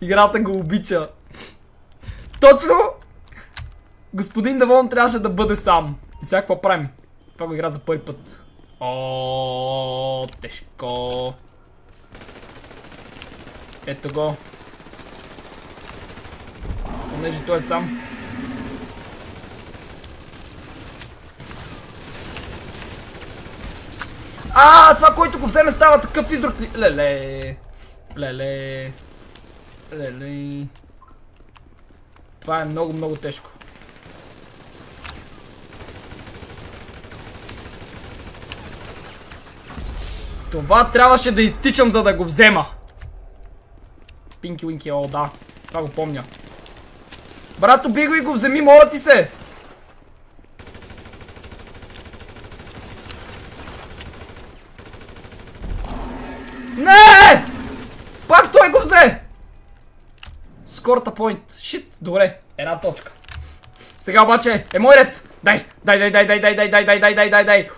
Играта го обича. Точно! Господин Девон трябваше да бъде сам. И сега какво правим? Това го игра за първи път. О, тежко. Ето го. Понеже той е сам. А, това, който го вземе, става такъв изрок ли? Леле. Леле. Леле. Това е много, много тежко. Това трябваше да изтичам, за да го взема. Пинки Уинки, о да. Това го помня. Брато, би го и го вземи, моля ти се. Не! Пак той го взе! Скорта пойнт. Шит, добре. Една точка. Сега обаче е мой ред. Дай, дай, дай, дай, дай, дай, дай, дай, дай, дай, дай, дай.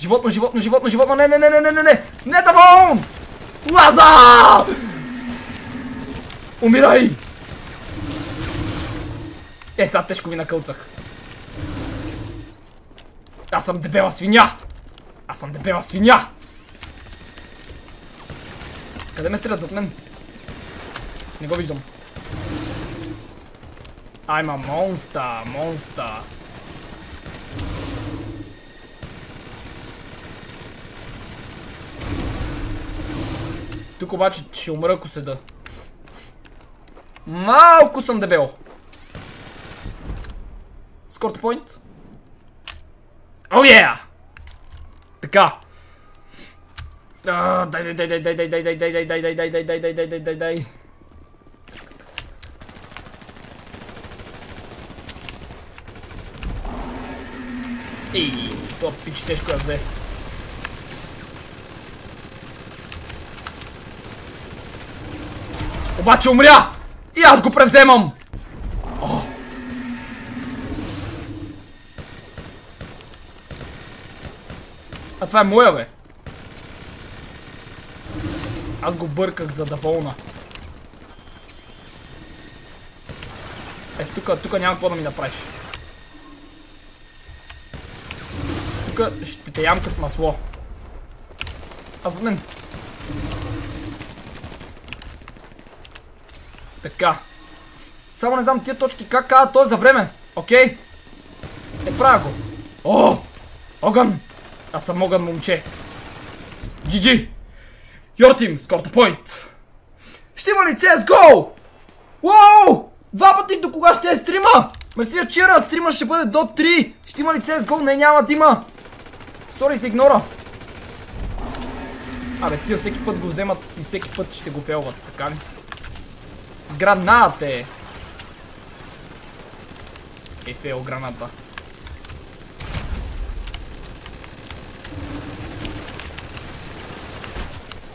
Животно, животно, животно, животно. Не, не, не, не, не, не, не. Не, Девон! Лаза! Умирай! Е, сега тежко ви накълцах. Аз съм дебела свиня! Аз съм дебела свиня! Къде ме стрелят зад мен? Не го виждам. I'm a monster, monster. Тук обаче ще умра, ако седа. Малко съм дебел. Скорта пойнт. О, еа! Така. Дай, дай, дай, дай, дай, дай, дай, дай, дай, дай, дай, дай, дай, дай, дай, дай, дай, дай. Ей, това пич тежко я взе. Обаче умря! И аз го превземам! О! А това е моя, бе! Аз го бърках за Девона. Е, тука няма какво да ми направиш. Тука ще те ям като масло. А за мен... Така. Само не знам тия точки как казват, той за време. Окей. Е, правя го. О! Огън! Аз съм огън, момче. GG! Your team scored a point! Ще има ли CSGO? Уоу! Два пъти до кога ще е стрима? Мерси, вчера стрима ще бъде до 3. Ще има ли CSGO? Не, няма да има. Сори, се игнора. Абе, тия всеки път го вземат и всеки път ще го фейлват, така ли? Граната е. Е, фейл граната.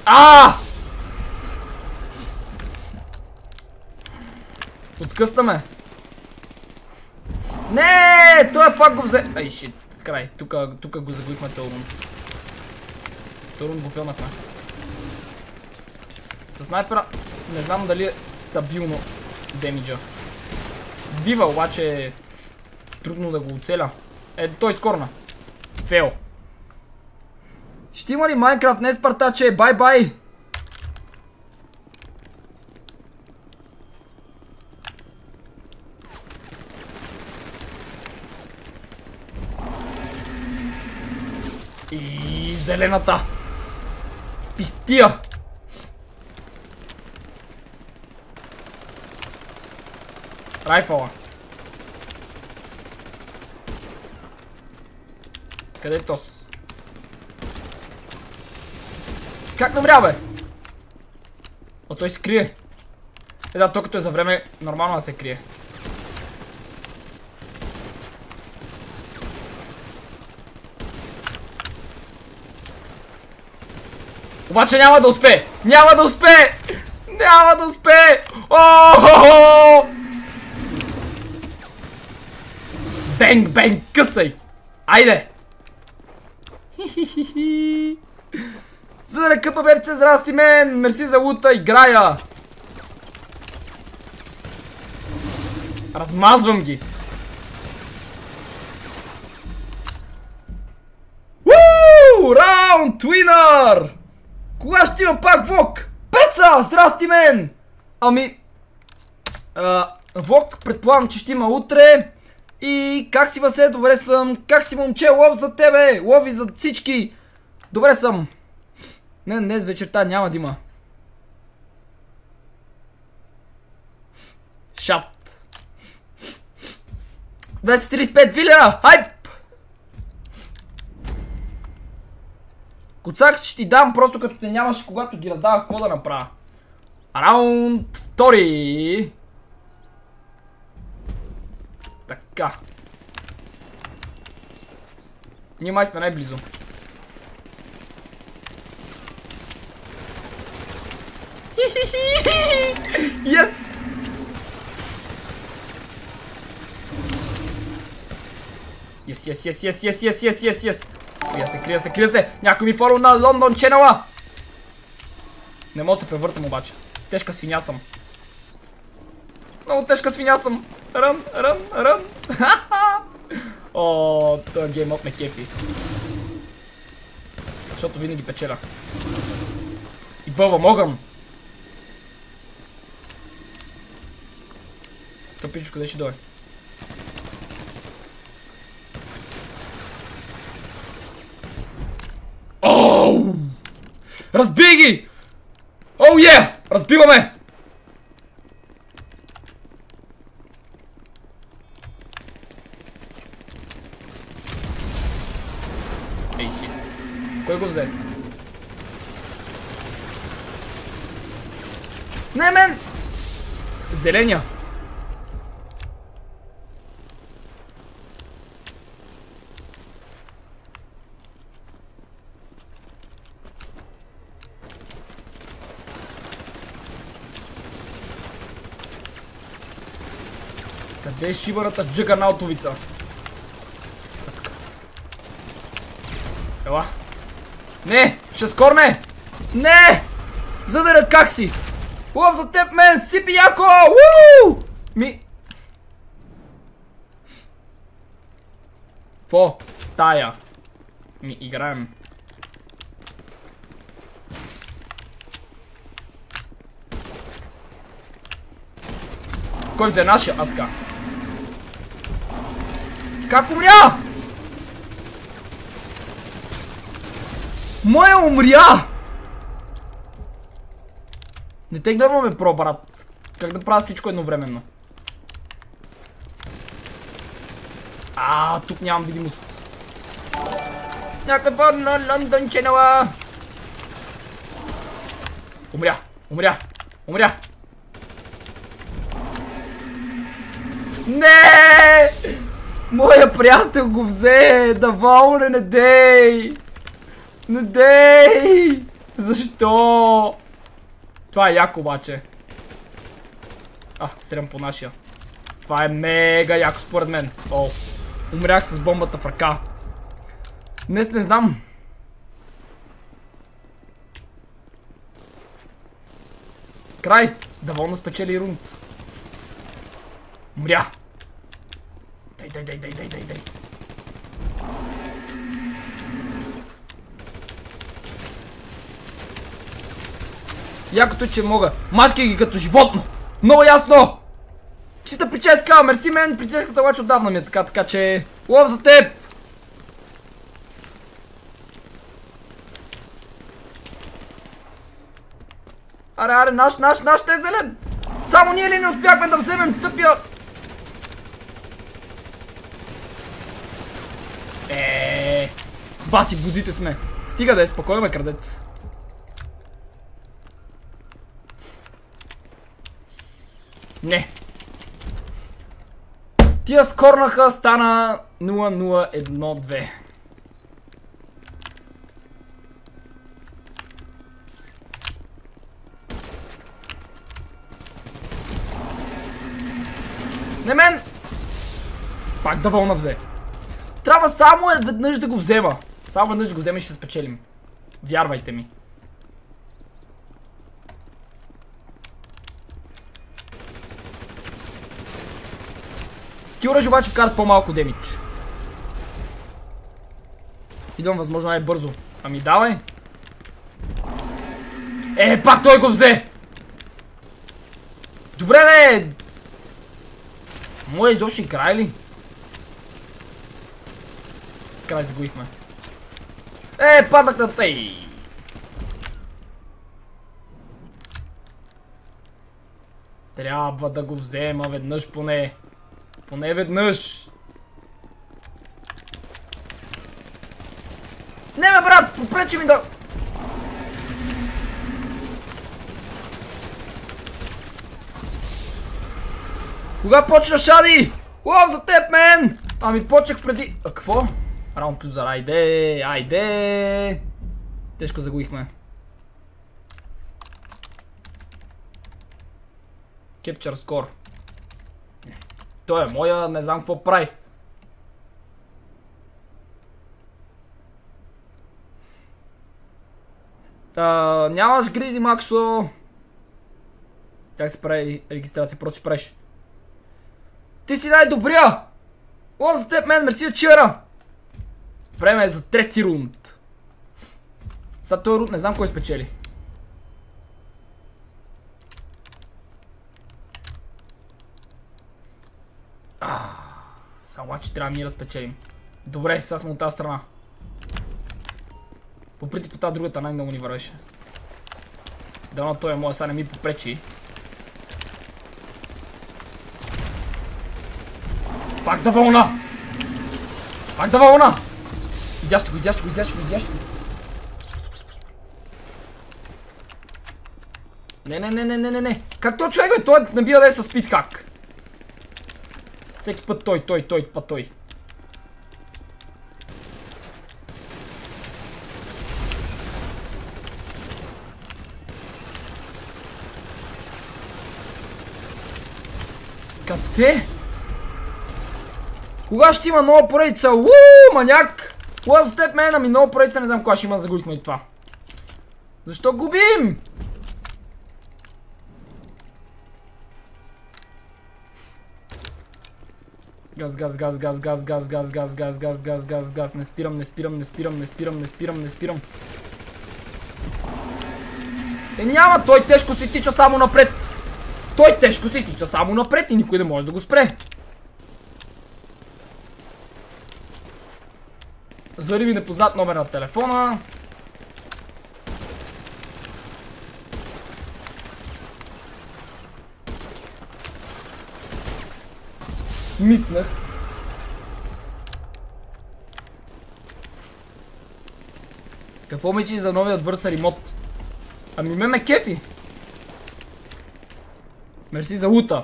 А! Откъснаме. Не, той пак го взе. Ай, шит, край. Тука го загубихме този рунд. Този рунд го филмахме. Със снайпера. Не знам дали е стабилно демиджа. Бива, обаче е трудно да го оцеля. Е, той скорна. Фейл. Ще има ли Майнкрафт? Не, Спартаче, бай-бай! И зелената! Пихтия! Райфала. Къде е тос? Как намря, бе? О, той се крие. Е, да, той като е за време, нормално да се крие. Обаче няма да успее! Няма да успее! Няма да успее! О-хо-хо! Бенг, бенг, късай! Айде! Хи-хи-хи-хи! За да ръката, бебце, здрасти мен! Мерси за лута, играя! Размазвам ги! Уу! Раунд уинър! Кога ще има пак Вок? Пеца! Здрасти мен! Ами... Вок, предполагам, че ще има утре. И как си, Васе? Добре съм. Как си, момче? Лов за тебе! Лови за всички! Добре съм. Не, днес вечерта няма да има. Шат. 235 вилера! Хайп! Коцак ще ти дам, просто като те нямаш, когато ги раздавах, какво да направя? Раунд втори. Така. Ние май сме най-близо. Yes! Yes! Крия се! Някой ми форум на Лондон ченела! Не мога да се превъртам обаче. Тежка свиня съм. Много тежка свиня съм! Рън! О, този геймът ме кефи. Защото винаги печеля. И бълвам огън! Тъпичко, къде ще дойде? Оу! Разбий ги! Оу е! Разбиваме! Ей, шит. Кой го взе? Не, мен! Зеления! Къде е шибарата джъганаутовица? Ела. Не! Ще скорне! Не! Задъра как си! Лов за теб, мен! Сипи яко! Уу! Ми... Фо? Стая. Ми играем. Кой взе нашия? А така. Как умря? Моя умря! Не те гърваме про, брат. Как да правя всичко едновременно? Тук нямам видимост. Някаква на Лондон ченела. Умря! Не! Моя приятел го взе! Давал, не дей! Не дей! Защо? Това е яко обаче. Стрям по нашия. Това е мега яко според мен. О, умрях с бомбата в ръка. Днес не знам. Край! Давално спечели рунд. Умря! Дай! Якото, че мога. Мачкай ги като животно! Много ясно! Чита прическа! Мерси мен! Прическата обаче отдавна ми е така, така че... Лов за теб! Аре, наш, те е зелен! Само ние ли не успяхме да вземем тъпия... Баси, бузите сме. Стига да е спокойно, ме крадец. Не. Тия скорнаха, стана 0-0-1-2. Не мен! Пак да вълна взе. Трябва само веднъж да го взема. Само веднъж да го взема и ще спечелим. Вярвайте ми. Килърж обаче вкарат по-малко демидж. Идвам възможно най-бързо. Ами давай. Е, пак той го взе! Добре, бе! Моя изобщо и край ли? Край загубихме. Е, паднах на тъй! Трябва да го взема веднъж поне. Поне веднъж! Не, бе, брат! Попречи ми да... Кога почна, Шади? Лов за теб, мен! Ами почнах преди... А, какво? Раунд клюзър, айде, айде! Тежко загубихме. Кепчър скор. Той е моя, не знам какво прави. Нямаш гризи, Максо. Как се прави регистрация? Просто си правиш. Ти си най-добрия! Лов за теб, мен, мерси, чера! Време е за трети рунд. Сега този рунд не знам кой спечели. Сега обаче трябва да ми разпечелим. Добре, сега сме от тази страна. По принцип от тази другата най-много ни вървеше. Дано той е моя, сега не ми попречи. Пак да вълна! Пак да вълна! Изящи го, изящи го, изящи го, изящи го. Не, не, не, не, не, не, не. Как този човек, бе? Той набива да е със спидхак. Всеки път той. Къде? Кога ще има нова поредица? Уу, маняк! Лъв за теб, мен, ами нова поредица, не знам кога ще има, загубихме и това. Защо губим? Газ, не спирам. Е, няма, той тежко си тича само напред. Той тежко си тича само напред и никой не може да го спре. Заради ми непознат номер на телефона. Миснах. Какво мислиш за новият Adversary Mod? Ами ме ме кефи. Мерси за лута.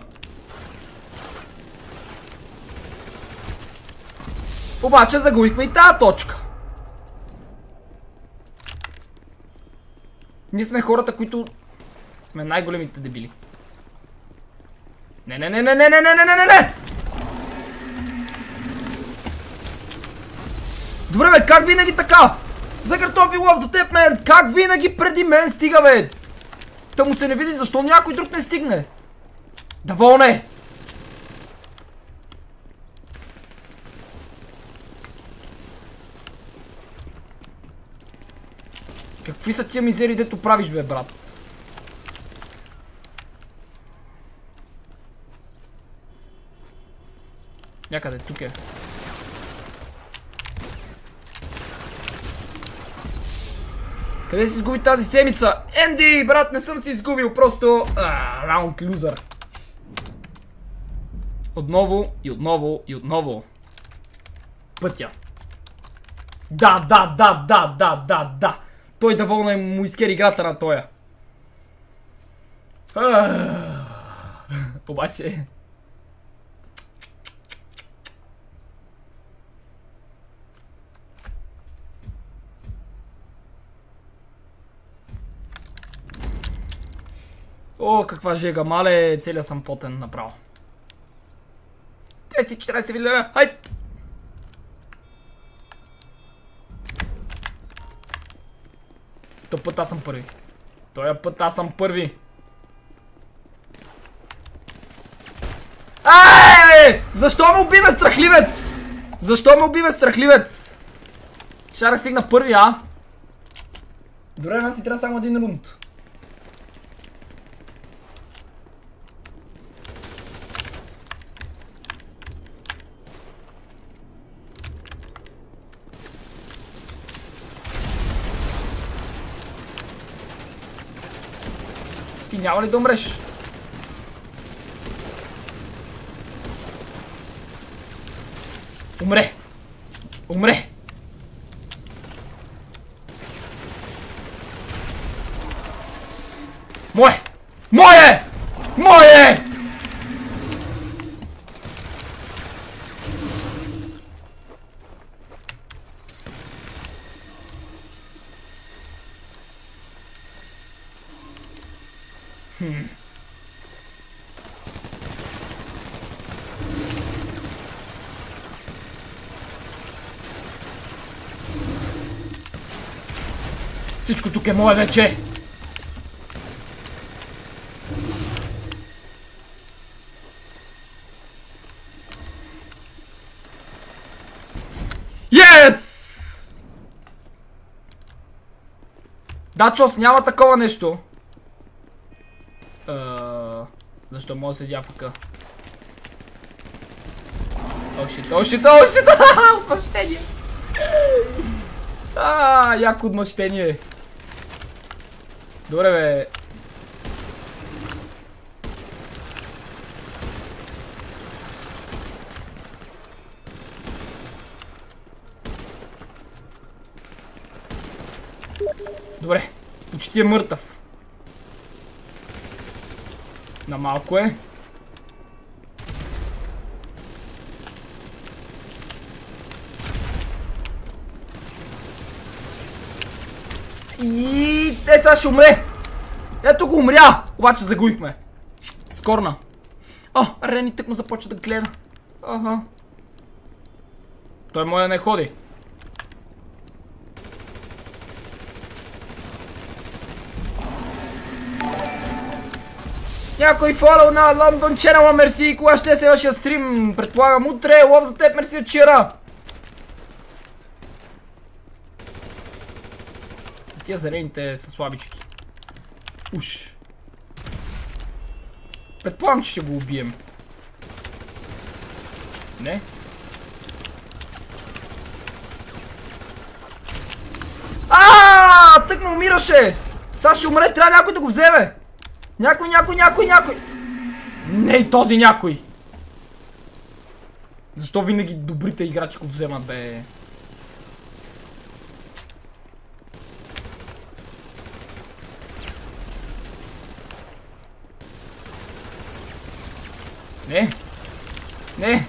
Обаче загубихме и тази точка. Ние сме хората, които сме най-големите дебили. Не. Добре, бе, как винаги така? За картофи, Лъв за теб, мен! Как винаги преди мен стига, бе? Та му се не види, защо някой друг не стигне? Доволно е! Какви са тия мизери, дето правиш, бе, брат? Някъде, тук е. Къде си изгуби тази седмица? Енди, брат, не съм си изгубил, просто... раунд лузър. Отново. Пътя. Да. Той доволно му изкери играта на тоя. Обаче... О, каква жега, мале, целия съм потен направо. 214 милиона, хай! Този път аз съм първи. Е! Защо ме убива страхливец? Защо ме убива страхливец? Шара стигна първи, а? Добре, нас си трябва само един рунд. Ти няма ли да умреш? Умре! Умре! Мое! Мое! Мое! Всичко тук е мое вече! Yes! Да, Чос, няма такова нещо. Защо мога да седя в къ? О, щит, о, щит, о, щит! Отмъщение! Яко отмъщение! Добре, бе! Добре, почти е мъртъв. На малко е. И те сега ще умре. Ето го умря, обаче загубихме. Скорна. О, Рени тък му започва да гледа. Ага. Той може да не ходи. Някой фолоу на London Channel, мерси. Кога ще е следващия стрим? Предполагам утре. Лов за теб, мерси от Чира. Тия зелените са слабички. Уш. Предполагам, че ще го убием. Не? Ааа! Тък ме умираше! Сега ще умре, трябва някой да го вземе! Някой, някой! Не и този някой! Защо винаги добрите играчи го вземат, бе? Не! Не!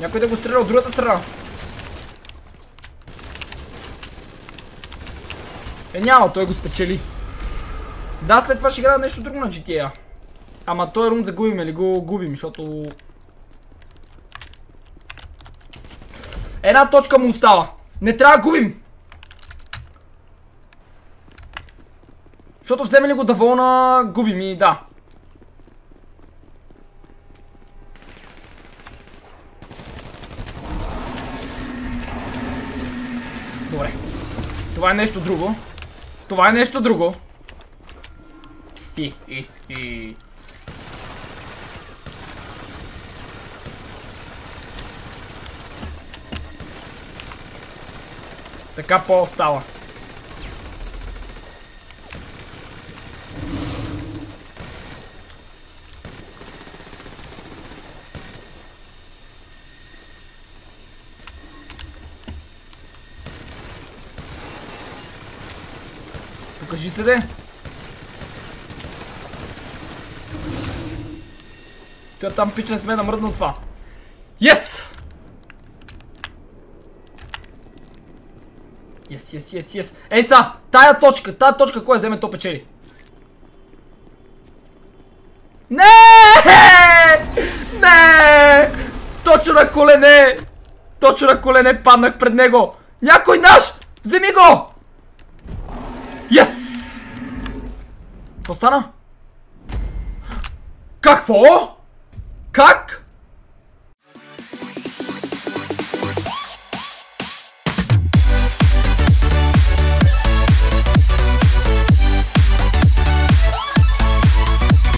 Някой да го стреля от другата страна! Е, няма, той го спечели! Да, след това ще играя нещо друго на GTA. Ама той рунд загубим или го губим, защото... Една точка му остава. Не трябва да губим. Защото вземе ли го Давона, губим и да. Добре. Това е нещо друго. Това е нещо друго. Така по-остава. Покажи се, де. Той там пич не сме намръдна от това. Yes! Yes. Ей са, тая точка, кой вземе, то печели. Не! Не! Точно на колене! Точно на колене паднах пред него! Някой наш! Вземи го! Yes! Какво стана? Какво? Cuck!